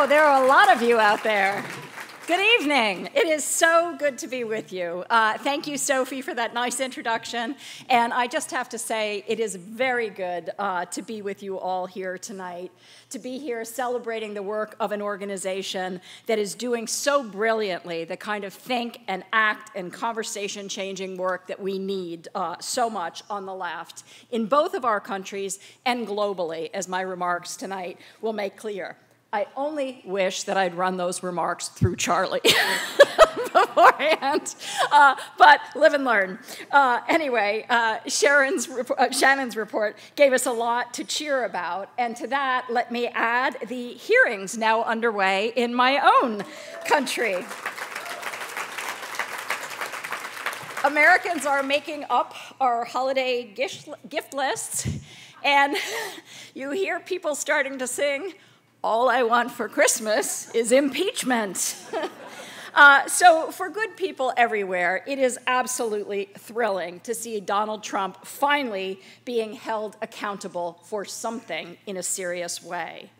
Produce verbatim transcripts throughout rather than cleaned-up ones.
Wow, there are a lot of you out there. Good evening. It is so good to be with you. Uh, thank you, Sophie, for that nice introduction. And I just have to say, it is very good uh, to be with you all here tonight, to be here celebrating the work of an organization that is doing so brilliantly the kind of think and act and conversation-changing work that we need uh, so much on the left in both of our countries and globally, as my remarks tonight will make clear. I only wish that I'd run those remarks through Charlie beforehand, uh, but live and learn. Uh, anyway, uh, Sharon's uh, Shannon's report gave us a lot to cheer about, and to that, let me add the hearings now underway in my own country. Americans are making up our holiday gift, gift lists, and you hear people starting to sing, "All I want for Christmas is impeachment." uh, so for good people everywhere, it is absolutely thrilling to see Donald Trump finally being held accountable for something in a serious way.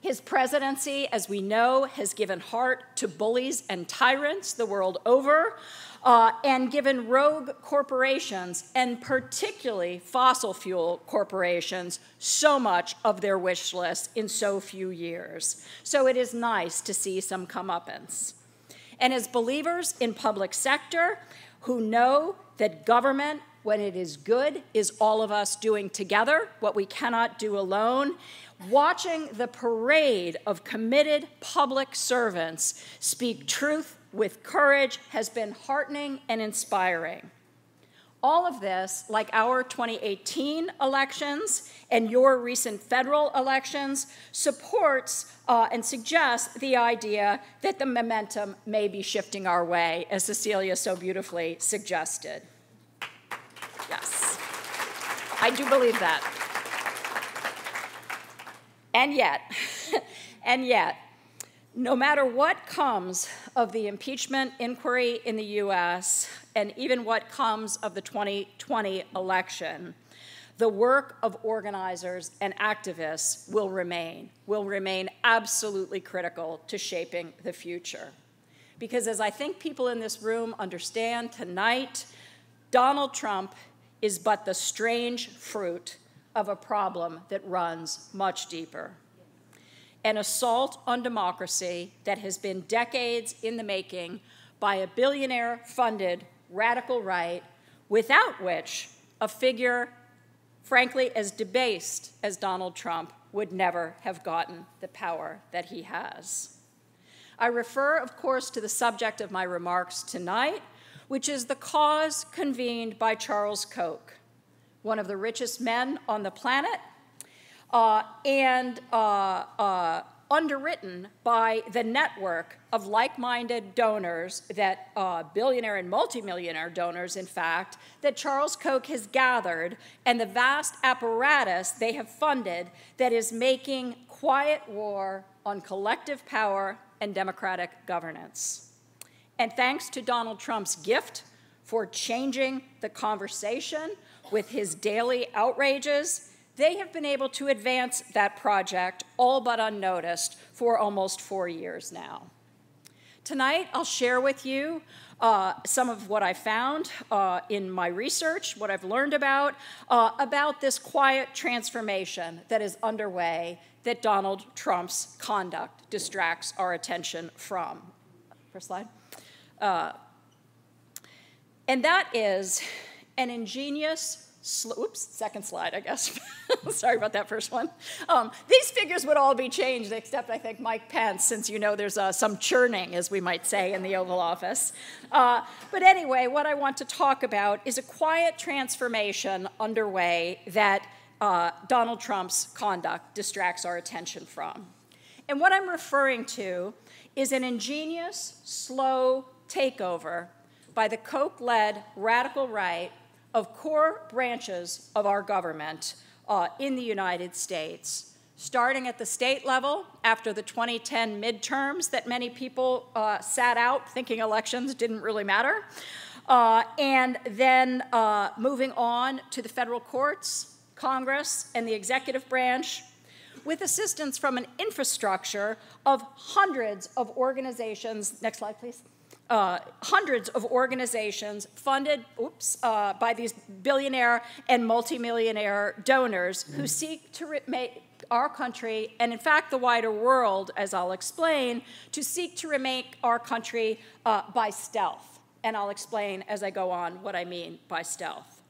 His presidency, as we know, has given heart to bullies and tyrants the world over, uh, and given rogue corporations, and particularly fossil fuel corporations, so much of their wish list in so few years. So it is nice to see some comeuppance. And as believers in public sector who know that government, when it is good, is all of us doing together what we cannot do alone, watching the parade of committed public servants speak truth with courage has been heartening and inspiring. All of this, like our twenty eighteen elections and your recent federal elections, supports uh, and suggests the idea that the momentum may be shifting our way, as Cecilia so beautifully suggested. Yes, I do believe that. And yet, and yet, no matter what comes of the impeachment inquiry in the U S, and even what comes of the twenty twenty election, the work of organizers and activists will remain, will remain absolutely critical to shaping the future. Because as I think people in this room understand tonight, Donald Trump is but the strange fruit of a problem that runs much deeper. An assault on democracy that has been decades in the making by a billionaire-funded radical right, without which a figure, frankly, as debased as Donald Trump would never have gotten the power that he has. I refer, of course, to the subject of my remarks tonight, which is the cause convened by Charles Koch, one of the richest men on the planet, uh, and uh, uh, underwritten by the network of like-minded donors, that uh, billionaire and multimillionaire donors, in fact, that Charles Koch has gathered, and the vast apparatus they have funded that is making quiet war on collective power and democratic governance. And thanks to Donald Trump's gift for changing the conversation with his daily outrages, they have been able to advance that project all but unnoticed for almost four years now. Tonight, I'll share with you uh, some of what I found uh, in my research, what I've learned about, uh, about this quiet transformation that is underway that Donald Trump's conduct distracts our attention from. First slide. Uh, and that is an ingenious, oops, second slide, I guess. Sorry about that first one. Um, these figures would all be changed, except I think Mike Pence, since you know there's uh, some churning, as we might say, in the Oval Office. Uh, but anyway, what I want to talk about is a quiet transformation underway that uh, Donald Trump's conduct distracts our attention from. And what I'm referring to is an ingenious, slow takeover by the Koch-led radical right of core branches of our government uh, in the United States, starting at the state level after the twenty ten midterms that many people uh, sat out thinking elections didn't really matter, uh, and then uh, moving on to the federal courts, Congress, and the executive branch, with assistance from an infrastructure of hundreds of organizations. Next slide, please. Uh, hundreds of organizations funded, oops, uh, by these billionaire and multimillionaire donors mm. who seek to make our country, and in fact the wider world, as I'll explain, to seek to remake our country uh, by stealth. And I'll explain as I go on what I mean by stealth.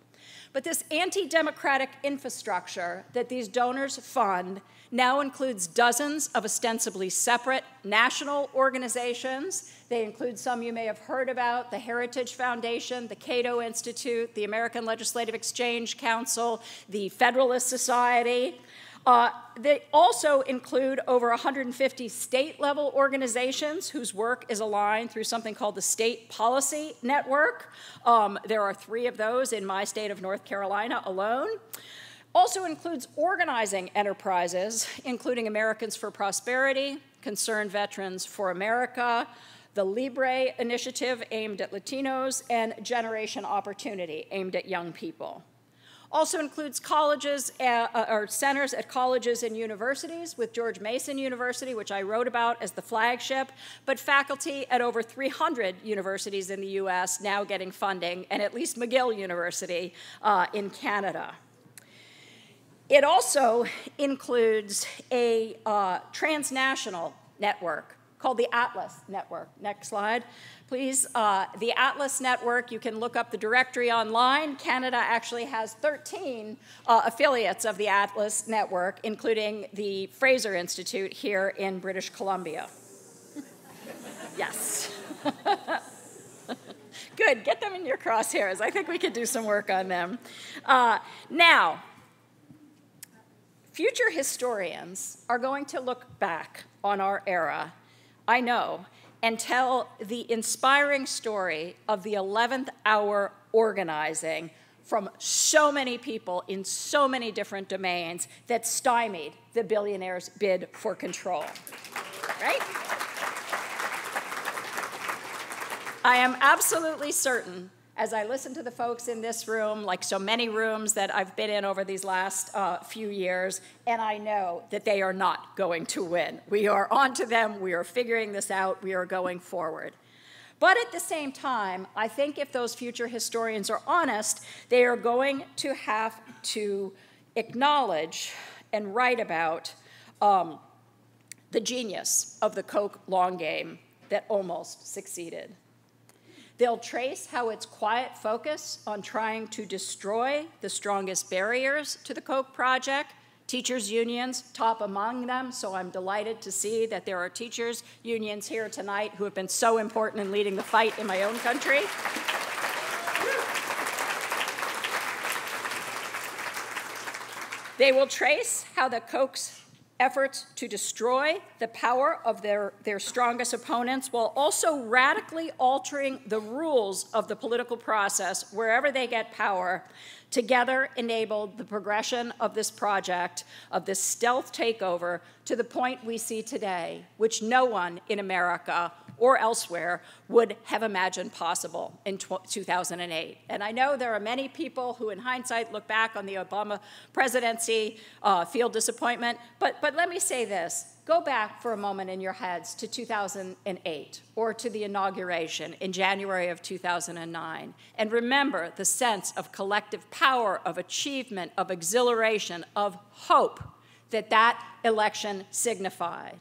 But this anti-democratic infrastructure that these donors fund now includes dozens of ostensibly separate national organizations. They include some you may have heard about, the Heritage Foundation, the Cato Institute, the American Legislative Exchange Council, the Federalist Society. Uh, they also include over one hundred fifty state-level organizations whose work is aligned through something called the State Policy Network. Um, there are three of those in my state of North Carolina alone. Also includes organizing enterprises, including Americans for Prosperity, Concerned Veterans for America, the Libre Initiative aimed at Latinos, and Generation Opportunity aimed at young people. Also includes colleges uh, or centers at colleges and universities, with George Mason University, which I wrote about, as the flagship, but faculty at over three hundred universities in the U S now getting funding, and at least McGill University uh, in Canada. It also includes a uh, transnational network called the Atlas Network. Next slide, please. Uh, the Atlas Network, you can look up the directory online. Canada actually has thirteen uh, affiliates of the Atlas Network, including the Fraser Institute here in British Columbia. Yes. Good, get them in your crosshairs. I think we could do some work on them. Uh, now, future historians are going to look back on our era, I know, and tell the inspiring story of the eleventh hour organizing from so many people in so many different domains that stymied the billionaires' bid for control, right? I am absolutely certain, as I listen to the folks in this room, like so many rooms that I've been in over these last uh, few years, and I know that they are not going to win. We are onto them, we are figuring this out, we are going forward. But at the same time, I think if those future historians are honest, they are going to have to acknowledge and write about um, the genius of the Koch long game that almost succeeded. They'll trace how its quiet focus on trying to destroy the strongest barriers to the Koch project, teachers' unions, top among them, so I'm delighted to see that there are teachers' unions here tonight who have been so important in leading the fight in my own country. They will trace how the Koch's efforts to destroy the power of their, their strongest opponents while also radically altering the rules of the political process wherever they get power, together enabled the progression of this project, of this stealth takeover, to the point we see today, which no one in America or elsewhere would have imagined possible in two thousand eight. And I know there are many people who in hindsight look back on the Obama presidency, uh, feel disappointment, but, but let me say this. Go back for a moment in your heads to two thousand eight or to the inauguration in January of two thousand nine, and remember the sense of collective power, of achievement, of exhilaration, of hope that that election signified.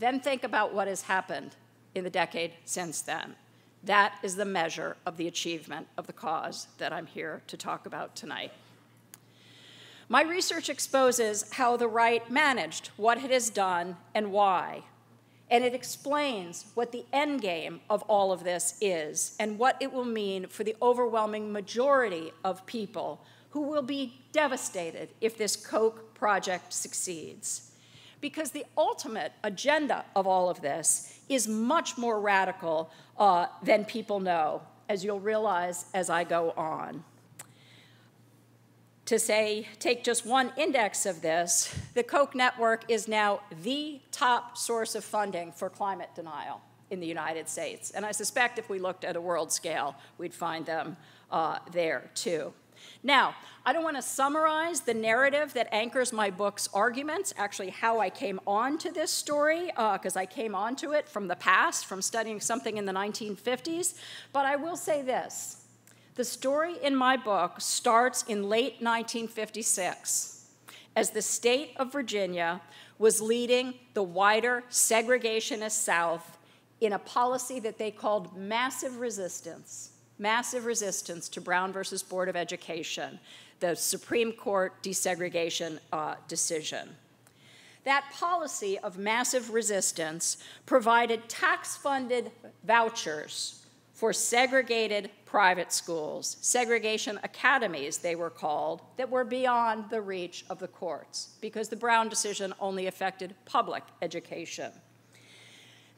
Then think about what has happened in the decade since then. That is the measure of the achievement of the cause that I'm here to talk about tonight. My research exposes how the right managed what it has done and why, and it explains what the end game of all of this is and what it will mean for the overwhelming majority of people who will be devastated if this Koch project succeeds. Because the ultimate agenda of all of this is much more radical uh, than people know, as you'll realize as I go on. To say, take just one index of this, the Koch network is now the top source of funding for climate denial in the United States. And I suspect if we looked at a world scale, we'd find them uh, there too. Now, I don't want to summarize the narrative that anchors my book's arguments, actually how I came on to this story, because uh, I came on to it from the past, from studying something in the nineteen fifties, but I will say this. The story in my book starts in late nineteen fifty-six, as the state of Virginia was leading the wider segregationist South in a policy that they called massive resistance, massive resistance to Brown versus Board of Education, the Supreme Court desegregation uh, decision. That policy of massive resistance provided tax-funded vouchers for segregated private schools, segregation academies, they were called, that were beyond the reach of the courts, because the Brown decision only affected public education.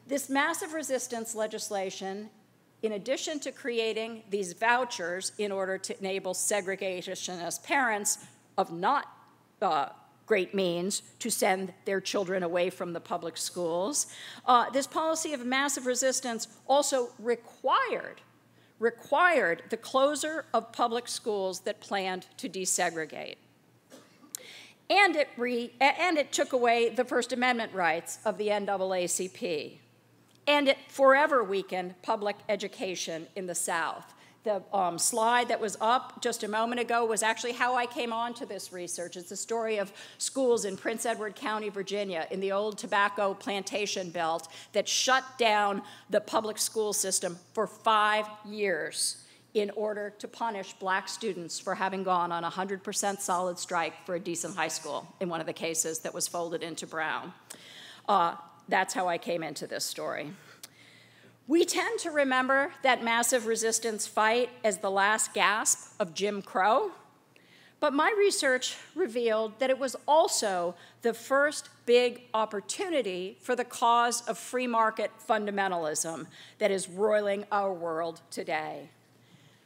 This massive resistance legislation, in addition to creating these vouchers in order to enable segregationist parents of not uh, great means to send their children away from the public schools, uh, this policy of massive resistance also required, required the closure of public schools that planned to desegregate. And it, re and it took away the First Amendment rights of the N double A C P. And it forever weakened public education in the South. The um, slide that was up just a moment ago was actually how I came on to this research. It's the story of schools in Prince Edward County, Virginia, in the old tobacco plantation belt that shut down the public school system for five years in order to punish black students for having gone on a one hundred percent solid strike for a decent high school in one of the cases that was folded into Brown. Uh, That's how I came into this story. We tend to remember that massive resistance fight as the last gasp of Jim Crow, but my research revealed that it was also the first big opportunity for the cause of free market fundamentalism that is roiling our world today.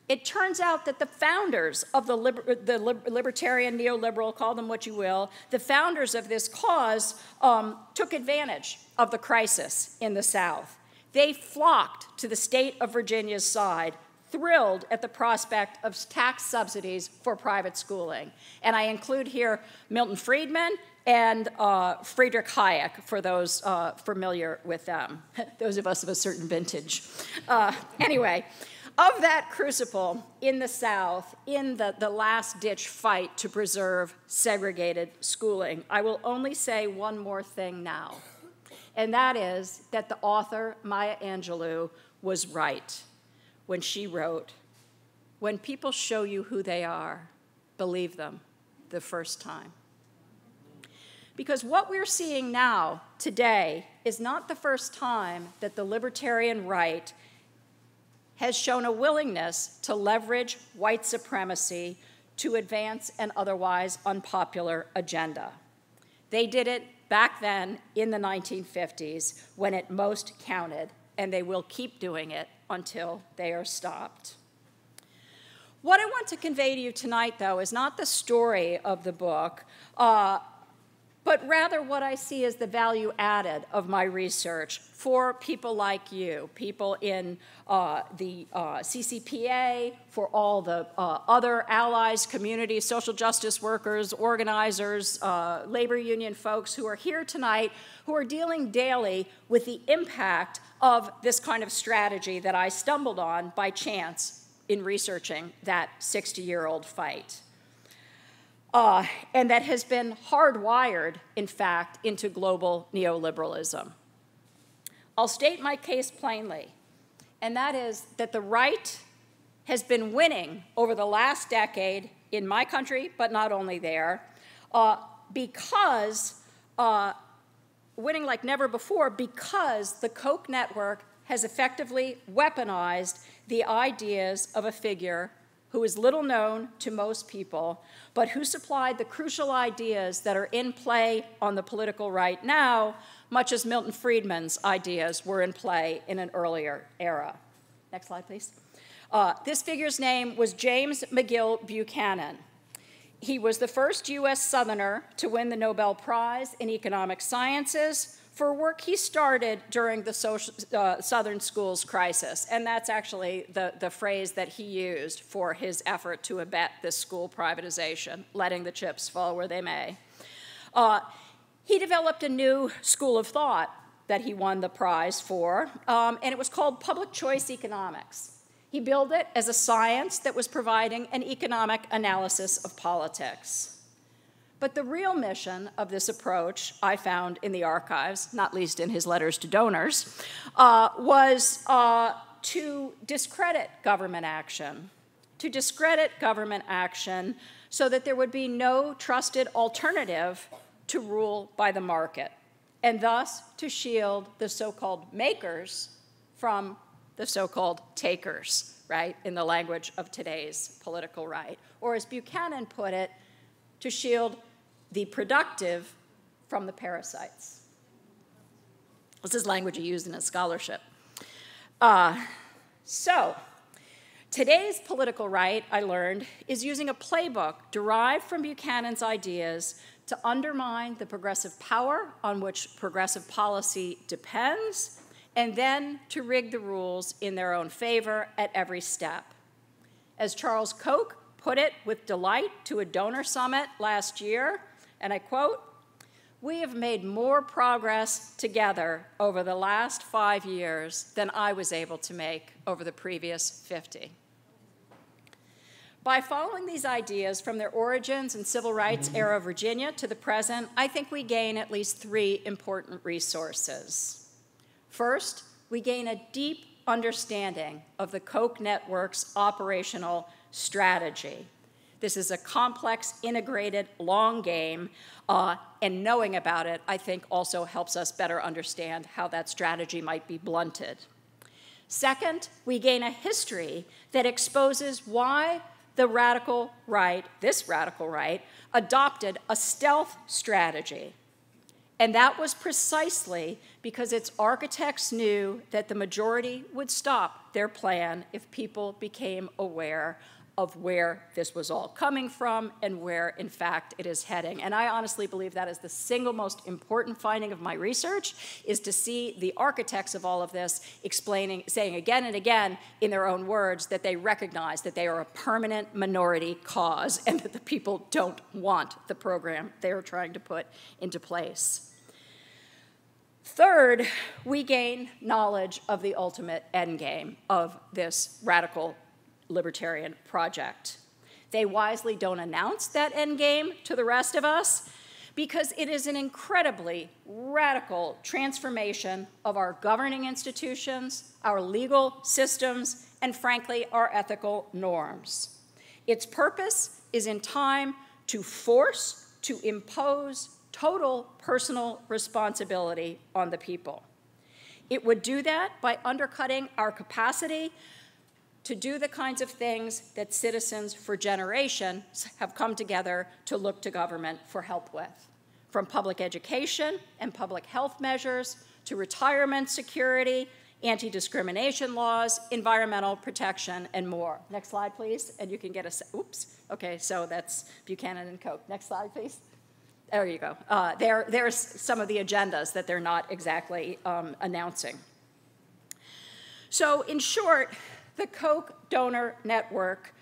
It turns out that the founders of the, liber the liber libertarian, neoliberal, call them what you will, the founders of this cause um, took advantage of the crisis in the South. They flocked to the state of Virginia's side, thrilled at the prospect of tax subsidies for private schooling. And I include here Milton Friedman and uh, Friedrich Hayek, for those uh, familiar with them, those of us of a certain vintage. Uh, anyway. Of that crucible in the South, in the, the last-ditch fight to preserve segregated schooling, I will only say one more thing now, and that is that the author, Maya Angelou, was right when she wrote, "When people show you who they are, believe them the first time." Because what we're seeing now, today, is not the first time that the libertarian right has shown a willingness to leverage white supremacy to advance an otherwise unpopular agenda. They did it back then in the nineteen fifties when it most counted, and they will keep doing it until they are stopped. What I want to convey to you tonight, though, is not the story of the book, uh, but rather what I see is the value added of my research for people like you, people in uh, the uh, C C P A, for all the uh, other allies, communities, social justice workers, organizers, uh, labor union folks who are here tonight, who are dealing daily with the impact of this kind of strategy that I stumbled on by chance in researching that sixty-year-old fight. Uh, and that has been hardwired, in fact, into global neoliberalism. I'll state my case plainly, and that is that the right has been winning over the last decade in my country, but not only there, uh, because, uh, winning like never before, because the Koch network has effectively weaponized the ideas of a figure who is little known to most people, but who supplied the crucial ideas that are in play on the political right now, much as Milton Friedman's ideas were in play in an earlier era. Next slide, please. Uh, this figure's name was James McGill Buchanan. He was the first U S Southerner to win the Nobel Prize in Economic Sciences for work he started during the social, uh, Southern Schools Crisis. And that's actually the, the phrase that he used for his effort to abet this school privatization, letting the chips fall where they may. Uh, he developed a new school of thought that he won the prize for, um, and it was called Public Choice Economics. He billed it as a science that was providing an economic analysis of politics. But the real mission of this approach, I found in the archives, not least in his letters to donors, uh, was uh, to discredit government action, to discredit government action so that there would be no trusted alternative to rule by the market, and thus to shield the so-called makers from the so-called takers, right, in the language of today's political right. Or as Buchanan put it, to shield the productive from the parasites. This is language he used in his scholarship. Uh, so today's political right, I learned, is using a playbook derived from Buchanan's ideas to undermine the progressive power on which progressive policy depends, and then to rig the rules in their own favor at every step. As Charles Koch put it with delight to a donor summit last year, and I quote, "We have made more progress together over the last five years than I was able to make over the previous fifty. By following these ideas from their origins in civil rights era Virginia to the present, I think we gain at least three important resources. First, we gain a deep understanding of the Koch network's operational strategy. This is a complex, integrated, long game, uh, and knowing about it, I think, also helps us better understand how that strategy might be blunted. Second, we gain a history that exposes why the radical right, this radical right, adopted a stealth strategy. And that was precisely because its architects knew that the majority would stop their plan if people became aware of where this was all coming from and where, in fact, it is heading. And I honestly believe that is the single most important finding of my research, is to see the architects of all of this explaining, saying again and again in their own words that they recognize that they are a permanent minority cause and that the people don't want the program they are trying to put into place. Third, we gain knowledge of the ultimate endgame of this radical libertarian project. They wisely don't announce that endgame to the rest of us because it is an incredibly radical transformation of our governing institutions, our legal systems, and frankly, our ethical norms. Its purpose is in time to force, to impose total personal responsibility on the people. It would do that by undercutting our capacity to do the kinds of things that citizens for generations have come together to look to government for help with, from public education and public health measures to retirement security, anti-discrimination laws, environmental protection, and more. Next slide, please, and you can get a, oops, okay, so that's Buchanan and Koch. Next slide, please. There you go. Uh, there, there's some of the agendas that they're not exactly um, announcing. So in short, the Koch donor network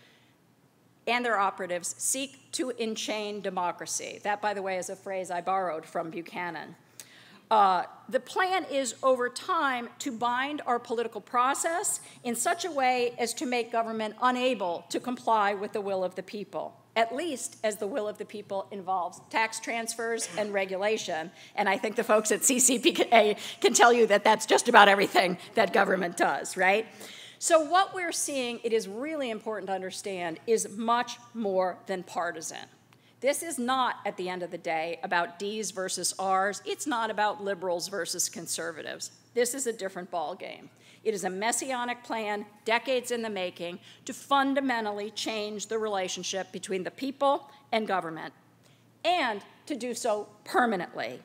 and their operatives seek to enchain democracy. That, by the way, is a phrase I borrowed from Buchanan. Uh, the plan is, over time, to bind our political process in such a way as to make government unable to comply with the will of the people, at least as the will of the people involves tax transfers and regulation. And I think the folks at C C P A can tell you that that's just about everything that government does, right? So what we're seeing, it is really important to understand, is much more than partisan. This is not, at the end of the day, about D's versus R's. It's not about liberals versus conservatives. This is a different ballgame. It is a messianic plan, decades in the making, to fundamentally change the relationship between the people and government, and to do so permanently,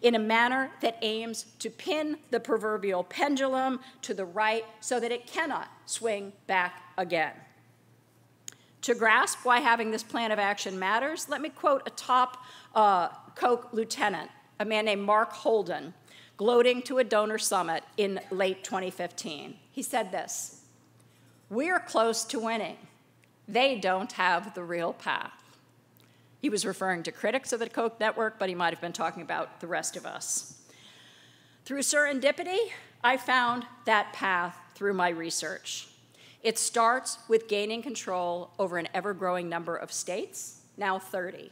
in a manner that aims to pin the proverbial pendulum to the right so that it cannot swing back again. To grasp why having this plan of action matters, let me quote a top uh, Koch lieutenant, a man named Mark Holden, gloating to a donor summit in late twenty fifteen. He said this, "We're close to winning. They don't have the real path." He was referring to critics of the Koch network, but he might have been talking about the rest of us. Through serendipity, I found that path through my research. It starts with gaining control over an ever-growing number of states, now thirty.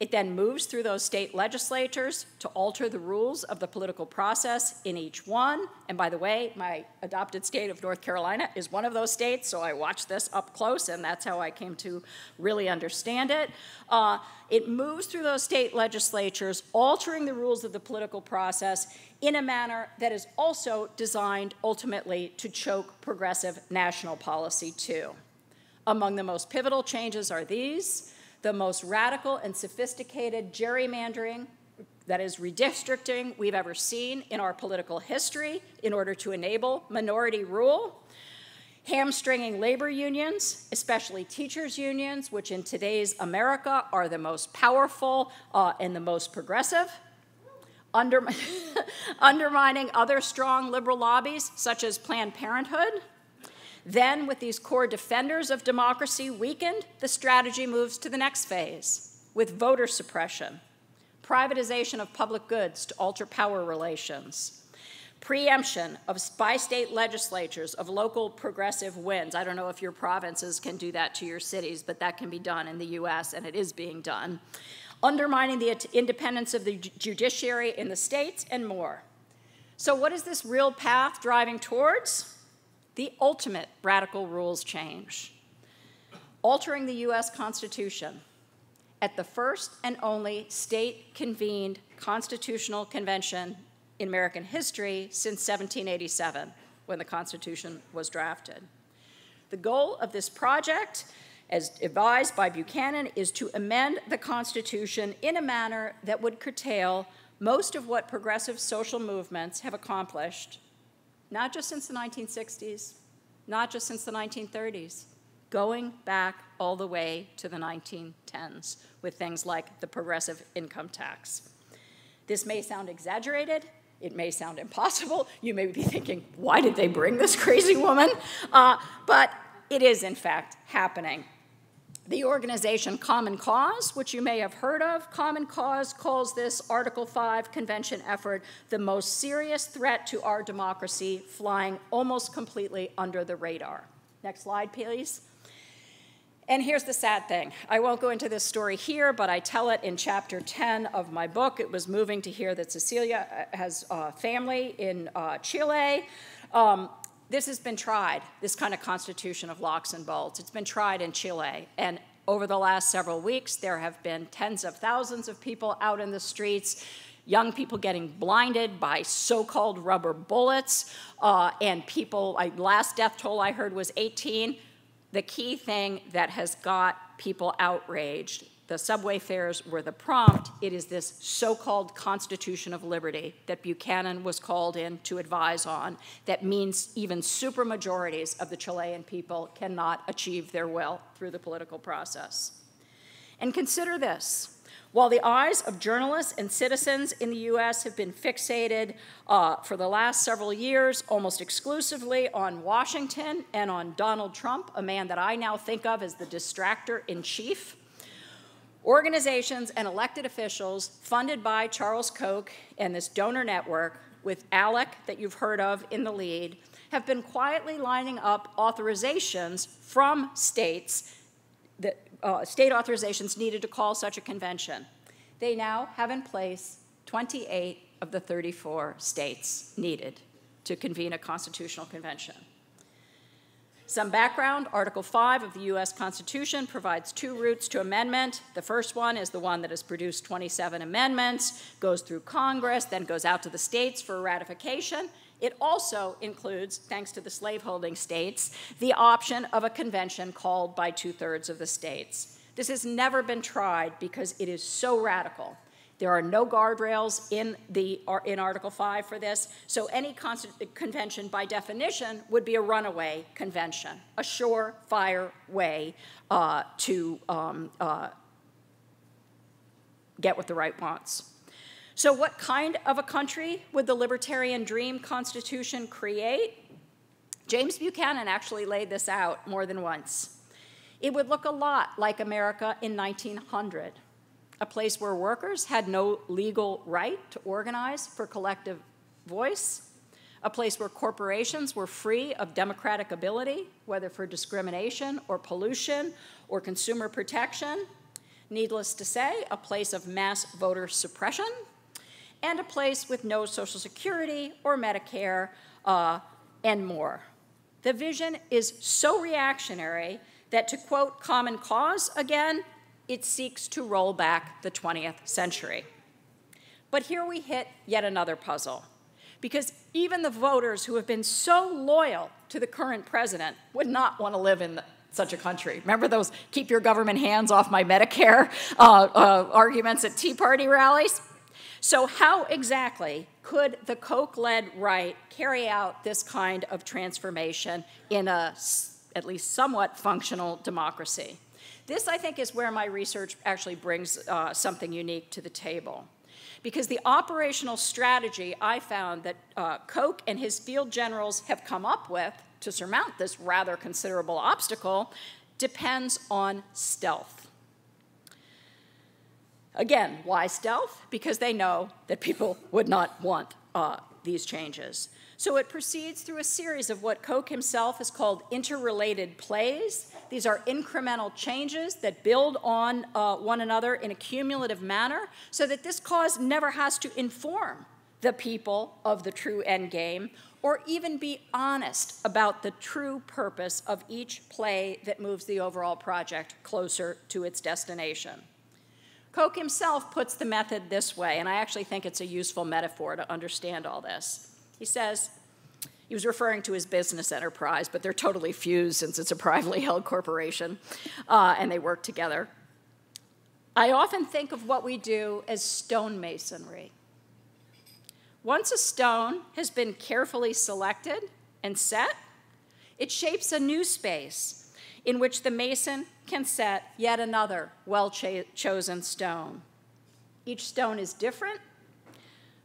It then moves through those state legislatures to alter the rules of the political process in each one. And by the way, my adopted state of North Carolina is one of those states, so I watched this up close, and that's how I came to really understand it. Uh, it moves through those state legislatures, altering the rules of the political process in a manner that is also designed ultimately to choke progressive national policy too. Among the most pivotal changes are these. The most radical and sophisticated gerrymandering, that is redistricting, we've ever seen in our political history in order to enable minority rule, hamstringing labor unions, especially teachers' unions, which in today's America are the most powerful uh, and the most progressive, Underm undermining other strong liberal lobbies, such as Planned Parenthood. Then, with these core defenders of democracy weakened, the strategy moves to the next phase, with voter suppression, privatization of public goods to alter power relations, preemption of by state legislatures of local progressive wins. I don't know if your provinces can do that to your cities, but that can be done in the U S, and it is being done, undermining the independence of the judiciary in the states, and more. So what is this real path driving towards? The ultimate radical rules change, altering the U S Constitution at the first and only state-convened constitutional convention in American history since seventeen eighty-seven, when the Constitution was drafted. The goal of this project, as advised by Buchanan, is to amend the Constitution in a manner that would curtail most of what progressive social movements have accomplished, not just since the nineteen sixties, not just since the nineteen thirties, going back all the way to the nineteen tens with things like the progressive income tax. This may sound exaggerated. It may sound impossible. You may be thinking, why did they bring this crazy woman? Uh, but it is, in fact, happening. The organization Common Cause, which you may have heard of, Common Cause calls this Article five convention effort the most serious threat to our democracy, flying almost completely under the radar. Next slide, please. And here's the sad thing. I won't go into this story here, but I tell it in chapter ten of my book. It was moving to hear that Cecilia has a family in uh, Chile. Um, This has been tried, this kind of constitution of locks and bolts. It's been tried in Chile. And over the last several weeks, there have been tens of thousands of people out in the streets, young people getting blinded by so-called rubber bullets. Uh, and people, I, last death toll I heard was eighteen. The key thing that has got people outraged, the subway fares were the prompt. It is this so-called Constitution of Liberty that Buchanan was called in to advise on that means even supermajorities of the Chilean people cannot achieve their will through the political process. And consider this. While the eyes of journalists and citizens in the U S have been fixated uh, for the last several years almost exclusively on Washington and on Donald Trump, a man that I now think of as the distractor in chief, organizations and elected officials funded by Charles Koch and this donor network with ALEC that you've heard of in the lead have been quietly lining up authorizations from states, the, uh, state authorizations needed to call such a convention. They now have in place twenty-eight of the thirty-four states needed to convene a constitutional convention. Some background, Article five of the U S Constitution provides two routes to amendment. The first one is the one that has produced twenty-seven amendments, goes through Congress, then goes out to the states for ratification. It also includes, thanks to the slaveholding states, the option of a convention called by two-thirds of the states. This has never been tried because it is so radical. There are no guardrails in, the, in Article five for this, so any convention by definition would be a runaway convention, a surefire way uh, to um, uh, get what the right wants. So what kind of a country would the libertarian dream constitution create? James Buchanan actually laid this out more than once. It would look a lot like America in nineteen hundred, a place where workers had no legal right to organize for collective voice, a place where corporations were free of democratic ability, whether for discrimination or pollution or consumer protection, needless to say, a place of mass voter suppression, and a place with no Social Security or Medicare uh, and more. The vision is so reactionary that, to quote Common Cause again, it seeks to roll back the twentieth century. But here we hit yet another puzzle, because even the voters who have been so loyal to the current president would not want to live in the, such a country. Remember those keep your government hands off my Medicare uh, uh, arguments at Tea Party rallies? So how exactly could the Koch-led right carry out this kind of transformation in a at least somewhat functional democracy? This, I think, is where my research actually brings uh, something unique to the table, because the operational strategy I found that uh, Koch and his field generals have come up with to surmount this rather considerable obstacle depends on stealth. Again, why stealth? Because they know that people would not want uh, these changes. So it proceeds through a series of what Koch himself has called interrelated plays. These are incremental changes that build on uh, one another in a cumulative manner so that this cause never has to inform the people of the true end game or even be honest about the true purpose of each play that moves the overall project closer to its destination. Koch himself puts the method this way, and I actually think it's a useful metaphor to understand all this. He says, he was referring to his business enterprise, but they're totally fused since it's a privately held corporation, uh, and they work together. I often think of what we do as stonemasonry. Once a stone has been carefully selected and set, it shapes a new space in which the mason can set yet another well-chosen stone. Each stone is different,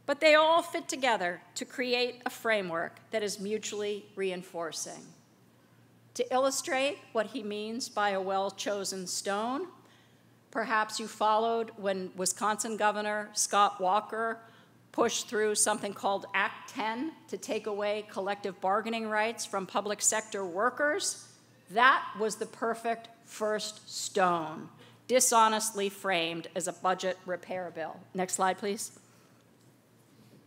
but they all fit together to create a framework that is mutually reinforcing. To illustrate what he means by a well-chosen stone, perhaps you followed when Wisconsin Governor Scott Walker pushed through something called Act ten to take away collective bargaining rights from public sector workers. That was the perfect first stone, dishonestly framed as a budget repair bill. Next slide, please.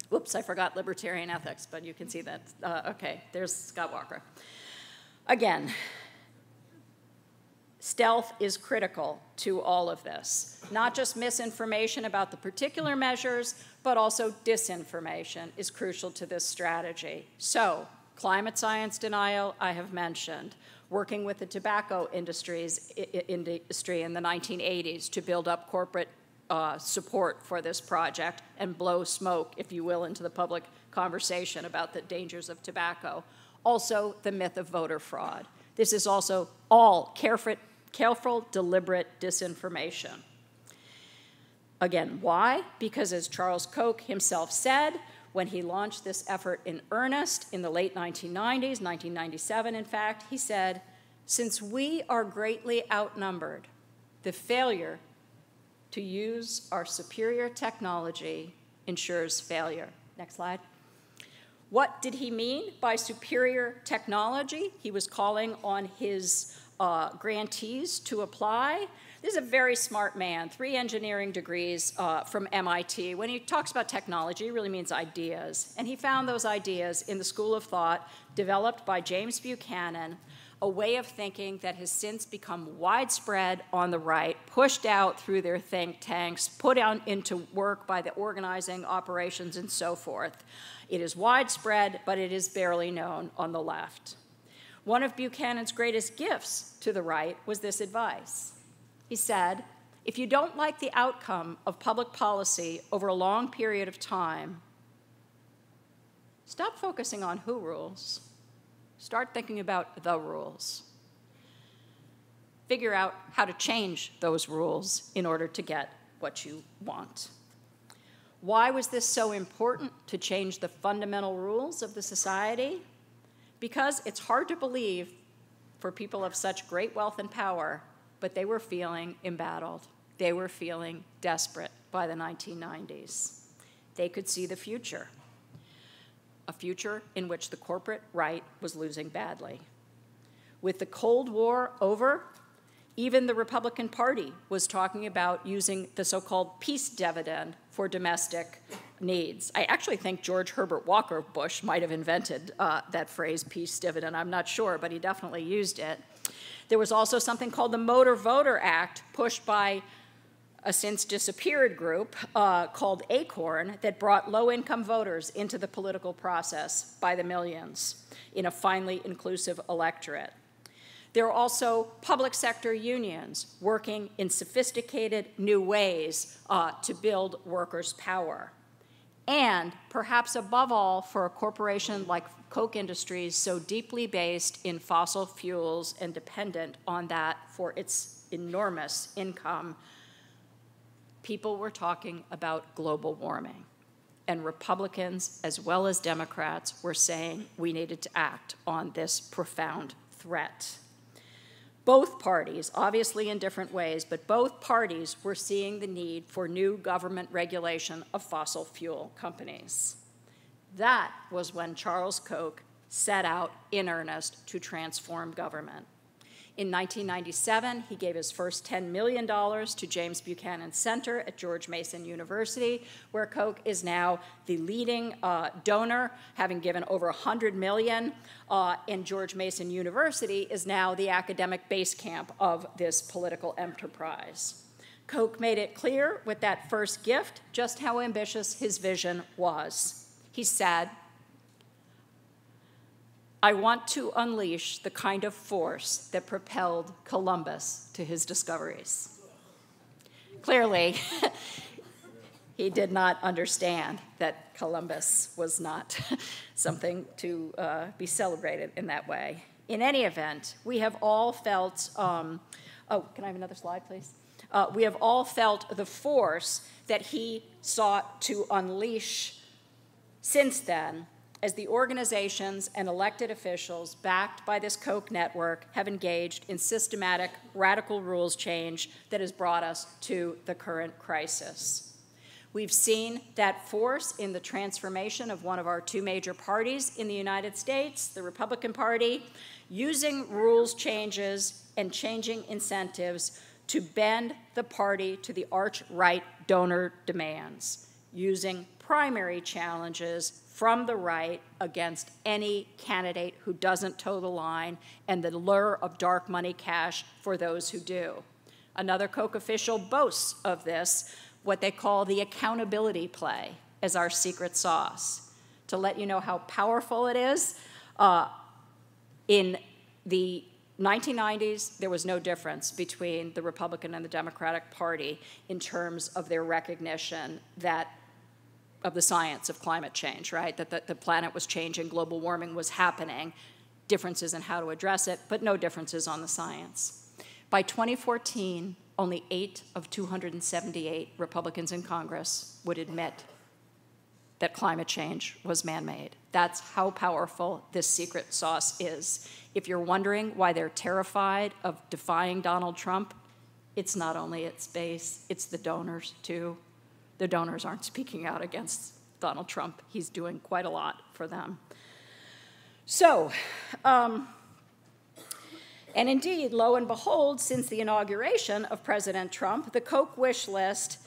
Whoops, I forgot libertarian ethics, but you can see that. Uh, okay, there's Scott Walker. Again, stealth is critical to all of this. Not just misinformation about the particular measures, but also disinformation is crucial to this strategy. So, climate science denial, I have mentioned. Working with the tobacco industries, industry in the nineteen eighties to build up corporate Uh, support for this project and blow smoke, if you will, into the public conversation about the dangers of tobacco. Also, the myth of voter fraud. This is also all careful, careful, deliberate disinformation. Again, why? Because as Charles Koch himself said, when he launched this effort in earnest in the late nineteen nineties, nineteen ninety-seven in fact, he said, "Since we are greatly outnumbered, the failure to use our superior technology ensures failure." Next slide. What did he mean by superior technology? He was calling on his uh, grantees to apply. This is a very smart man, three engineering degrees uh, from M I T. When he talks about technology, he really means ideas. And he found those ideas in the school of thought developed by James Buchanan, a way of thinking that has since become widespread on the right, pushed out through their think tanks, put out into work by the organizing operations and so forth. It is widespread, but it is barely known on the left. One of Buchanan's greatest gifts to the right was this advice. He said, "If you don't like the outcome of public policy over a long period of time, stop focusing on who rules. Start thinking about the rules. Figure out how to change those rules in order to get what you want." Why was this so important to change the fundamental rules of the society? Because it's hard to believe for people of such great wealth and power, but they were feeling embattled. They were feeling desperate by the nineteen nineties. They could see the future, a future in which the corporate right was losing badly. With the Cold War over, even the Republican Party was talking about using the so-called peace dividend for domestic needs. I actually think George Herbert Walker Bush might have invented uh, that phrase, peace dividend. I'm not sure, but he definitely used it. There was also something called the Motor Voter Act, pushed by a since disappeared group uh, called ACORN, that brought low-income voters into the political process by the millions in a finely inclusive electorate. There are also public sector unions working in sophisticated new ways uh, to build workers' power. And perhaps above all, for a corporation like Koch Industries, so deeply based in fossil fuels and dependent on that for its enormous income, people were talking about global warming. And Republicans, as well as Democrats, were saying we needed to act on this profound threat. Both parties, obviously in different ways, but both parties were seeing the need for new government regulation of fossil fuel companies. That was when Charles Koch set out in earnest to transform government. In nineteen ninety-seven, he gave his first ten million dollars to James Buchanan Center at George Mason University, where Koch is now the leading uh, donor, having given over one hundred million dollars, uh, and George Mason University is now the academic base camp of this political enterprise. Koch made it clear with that first gift just how ambitious his vision was. He said, "I want to unleash the kind of force that propelled Columbus to his discoveries." Clearly, he did not understand that Columbus was not something to uh, be celebrated in that way. In any event, we have all felt, um, oh, can I have another slide, please? Uh, we have all felt the force that he sought to unleash since then, as the organizations and elected officials backed by this Koch network have engaged in systematic, radical rules change that has brought us to the current crisis. We've seen that force in the transformation of one of our two major parties in the United States, the Republican Party, using rules changes and changing incentives to bend the party to the arch-right donor demands, using primary challenges from the right against any candidate who doesn't toe the line, and the lure of dark money cash for those who do. Another Koch official boasts of this, what they call the accountability play, as our secret sauce. To let you know how powerful it is, uh, in the nineteen nineties, there was no difference between the Republican and the Democratic Party in terms of their recognition that of the science of climate change, right? That the, the planet was changing, global warming was happening, differences in how to address it, but no differences on the science. By twenty fourteen, only eight of two hundred seventy-eight Republicans in Congress would admit that climate change was man-made. That's how powerful this secret sauce is. If you're wondering why they're terrified of defying Donald Trump, it's not only its base, it's the donors too. The donors aren't speaking out against Donald Trump. He's doing quite a lot for them. So, um, and indeed, lo and behold, since the inauguration of President Trump, the Koch wish list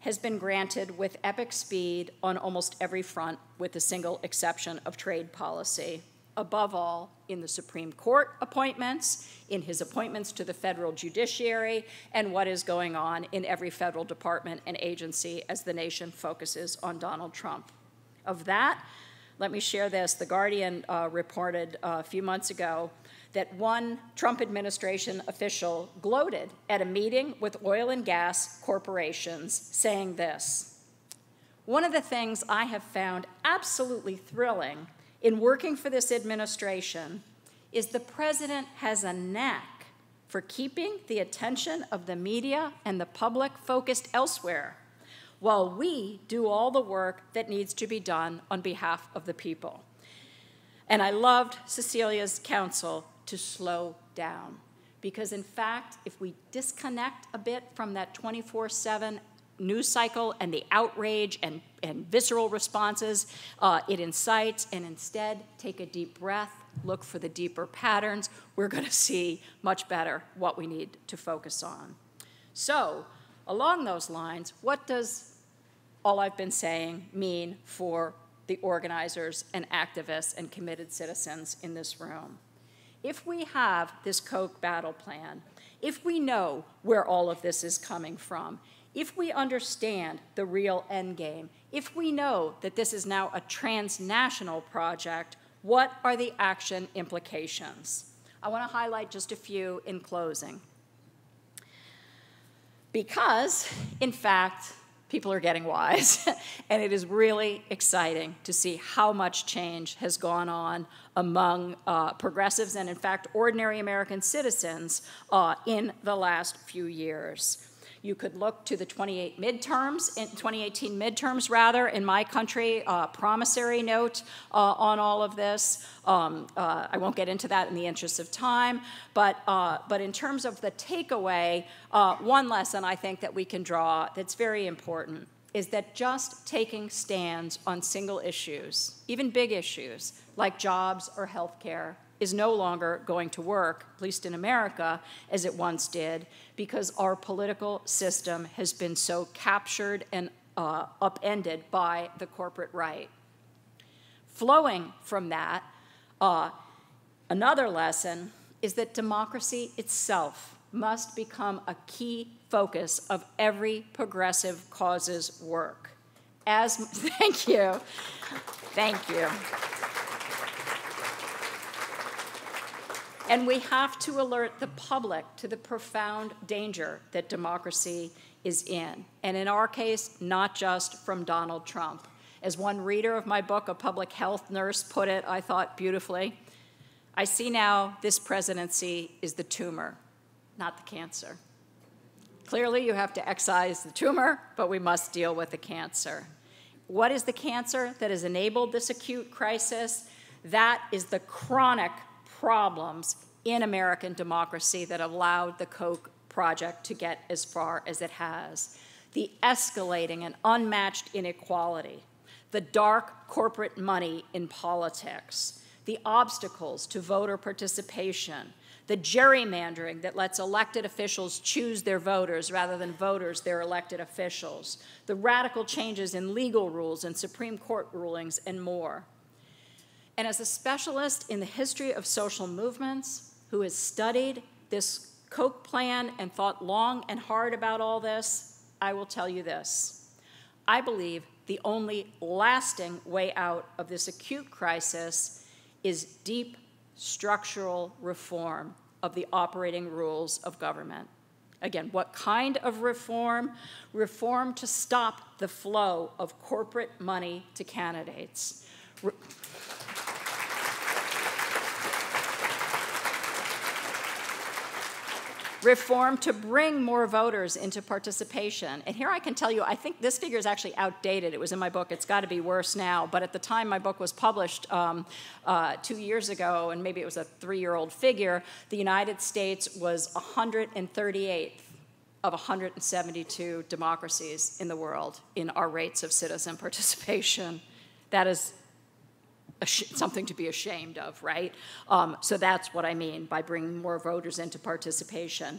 has been granted with epic speed on almost every front, with the single exception of trade policy. Above all, in the Supreme Court appointments, in his appointments to the federal judiciary, and what is going on in every federal department and agency as the nation focuses on Donald Trump. Of that, let me share this. The Guardian uh, reported uh, a few months ago that one Trump administration official gloated at a meeting with oil and gas corporations, saying this: "One of the things I have found absolutely thrilling in working for this administration is the president has a knack for keeping the attention of the media and the public focused elsewhere while we do all the work that needs to be done on behalf of the people. And I loved Cecilia's counsel to slow down, because in fact, if we disconnect a bit from that twenty-four seven news cycle and the outrage and, and visceral responses uh, it incites, and instead take a deep breath, look for the deeper patterns, we're going to see much better what we need to focus on. So along those lines, what does all I've been saying mean for the organizers and activists and committed citizens in this room? If we have this Koch battle plan, if we know where all of this is coming from, if we understand the real end game, if we know that this is now a transnational project, what are the action implications? I want to highlight just a few in closing, because, in fact, people are getting wise, and it is really exciting to see how much change has gone on among uh, progressives and, in fact, ordinary American citizens uh, in the last few years. You could look to the twenty-eight midterms, in twenty eighteen midterms, rather, in my country, uh, promissory note uh, on all of this. Um, uh, I won't get into that in the interest of time, but, uh, but in terms of the takeaway, uh, one lesson I think that we can draw that's very important is that just taking stands on single issues, even big issues like jobs or healthcare, is no longer going to work, at least in America, as it once did, because our political system has been so captured and uh, upended by the corporate right. Flowing from that, uh, another lesson is that democracy itself must become a key focus of every progressive cause's work. As, thank you, thank you. And we have to alert the public to the profound danger that democracy is in. And in our case, not just from Donald Trump. As one reader of my book, a public health nurse, put it, I thought beautifully, I see now this presidency is the tumor, not the cancer. Clearly, you have to excise the tumor, but we must deal with the cancer. What is the cancer that has enabled this acute crisis? That is the chronic problems in American democracy that allowed the Koch project to get as far as it has. The escalating and unmatched inequality, the dark corporate money in politics, the obstacles to voter participation, the gerrymandering that lets elected officials choose their voters rather than voters their elected officials, the radical changes in legal rules and Supreme Court rulings, and more. And as a specialist in the history of social movements who has studied this Koch plan and thought long and hard about all this, I will tell you this. I believe the only lasting way out of this acute crisis is deep structural reform of the operating rules of government. Again, what kind of reform? Reform to stop the flow of corporate money to candidates. Re- Reform to bring more voters into participation. And here I can tell you, I think this figure is actually outdated. It was in my book. It's got to be worse now. But at the time my book was published um, uh, two years ago, and maybe it was a three-year-old figure, the United States was one hundred thirty-eighth of one hundred seventy-two democracies in the world in our rates of citizen participation. That is something to be ashamed of, right? Um, so that's what I mean by bringing more voters into participation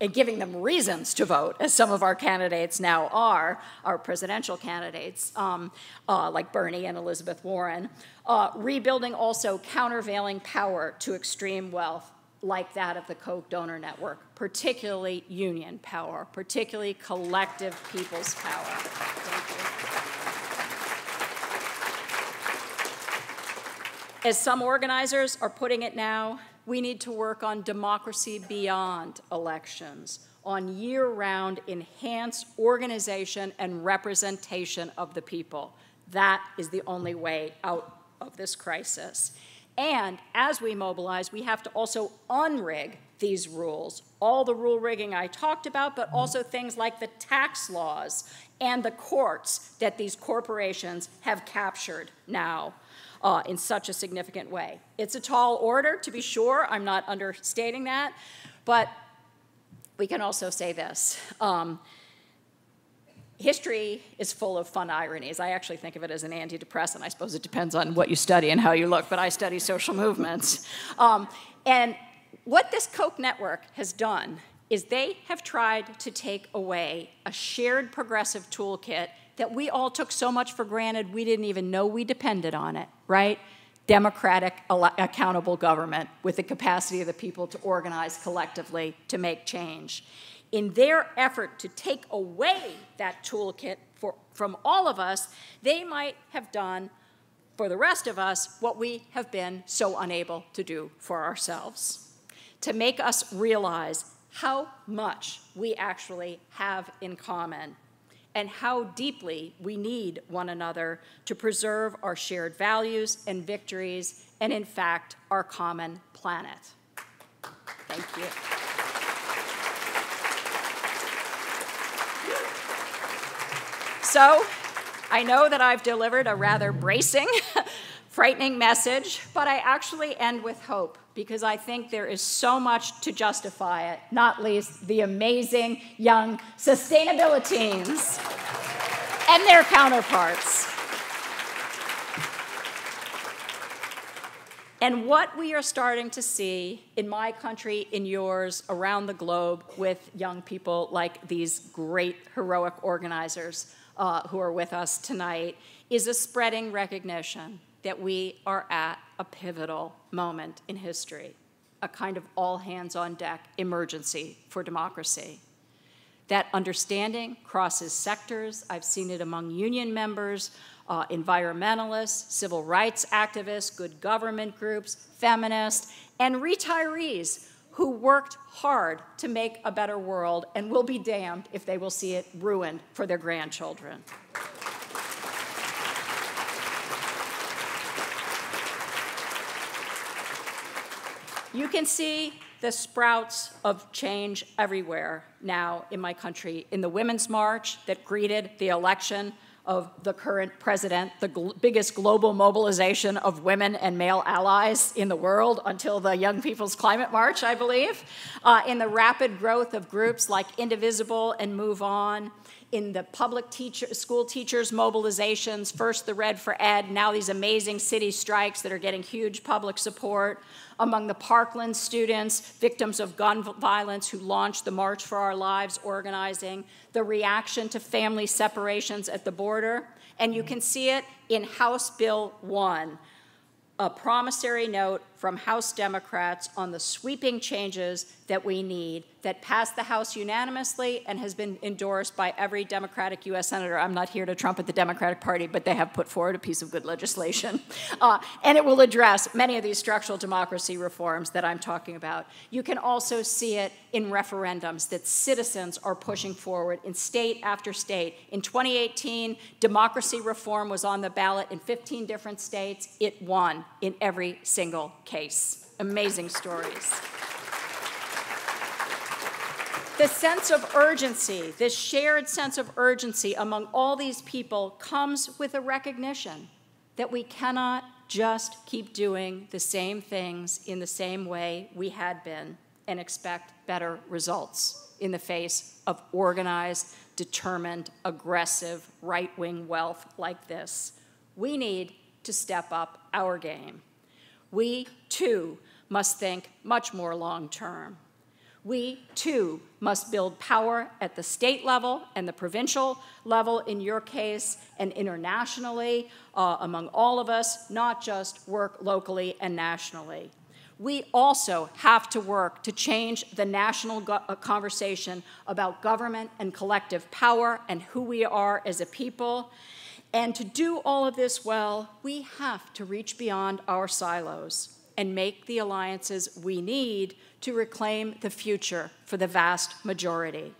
and giving them reasons to vote, as some of our candidates now are, our presidential candidates, um, uh, like Bernie and Elizabeth Warren. Uh, rebuilding also countervailing power to extreme wealth, like that of the Koch donor network, particularly union power, particularly collective people's power. Thank you. As some organizers are putting it now, we need to work on democracy beyond elections, on year-round enhanced organization and representation of the people. That is the only way out of this crisis. And as we mobilize, we have to also unrig these rules, all the rule rigging I talked about, but also things like the tax laws and the courts that these corporations have captured now uh, in such a significant way. It's a tall order, to be sure. I'm not understating that. But we can also say this. Um, History is full of fun ironies. I actually think of it as an antidepressant. I suppose it depends on what you study and how you look, but I study social movements. Um, and what this Koch network has done is they have tried to take away a shared progressive toolkit that we all took so much for granted we didn't even know we depended on it, right? Democratic, accountable government with the capacity of the people to organize collectively to make change. In their effort to take away that toolkit for, from all of us, they might have done for the rest of us what we have been so unable to do for ourselves, to make us realize how much we actually have in common and how deeply we need one another to preserve our shared values and victories and, in fact, our common planet. Thank you. So I know that I've delivered a rather bracing, frightening message, but I actually end with hope because I think there is so much to justify it, not least the amazing young sustainability teams and their counterparts. And what we are starting to see in my country, in yours, around the globe with young people like these great heroic organizers Uh, who are with us tonight, is a spreading recognition that we are at a pivotal moment in history, a kind of all-hands-on-deck emergency for democracy. That understanding crosses sectors. I've seen it among union members, uh, environmentalists, civil rights activists, good government groups, feminists, and retirees who worked hard to make a better world and will be damned if they will see it ruined for their grandchildren. You can see the sprouts of change everywhere now in my country, in the Women's March that greeted the election of the current president, the gl- biggest global mobilization of women and male allies in the world until the Young People's Climate March, I believe, uh, in the rapid growth of groups like Indivisible and Move On, in the public teacher, school teachers' mobilizations, first the Red for Ed, now these amazing city strikes that are getting huge public support, among the Parkland students, victims of gun violence who launched the March for Our Lives organizing, the reaction to family separations at the border, and you can see it in House Bill one, a promissory note from House Democrats on the sweeping changes that we need that passed the House unanimously and has been endorsed by every Democratic U S senator. I'm not here to trumpet the Democratic Party, but they have put forward a piece of good legislation. Uh, and it will address many of these structural democracy reforms that I'm talking about. You can also see it in referendums that citizens are pushing forward in state after state. In twenty eighteen, democracy reform was on the ballot in fifteen different states. It won in every single case. Amazing stories. The sense of urgency, this shared sense of urgency among all these people comes with a recognition that we cannot just keep doing the same things in the same way we had been and expect better results in the face of organized, determined, aggressive right-wing wealth like this. We need to step up our game. We, too, must think much more long-term. We, too, must build power at the state level and the provincial level, in your case, and internationally, uh, among all of us, not just work locally and nationally. We also have to work to change the national conversation about government and collective power and who we are as a people. And to do all of this well, we have to reach beyond our silos and make the alliances we need to reclaim the future for the vast majority.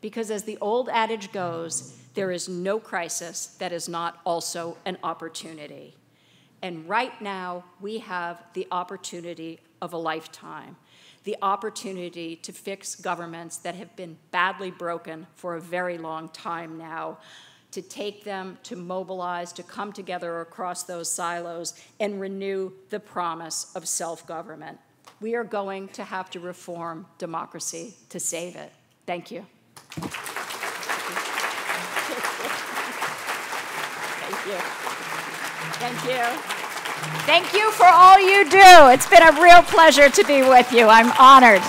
Because as the old adage goes, there is no crisis that is not also an opportunity. And right now, we have the opportunity of a lifetime, the opportunity to fix governments that have been badly broken for a very long time now, to take them, to mobilize, to come together across those silos and renew the promise of self-government. We are going to have to reform democracy to save it. Thank you. Thank you. Thank you. Thank you for all you do. It's been a real pleasure to be with you. I'm honored.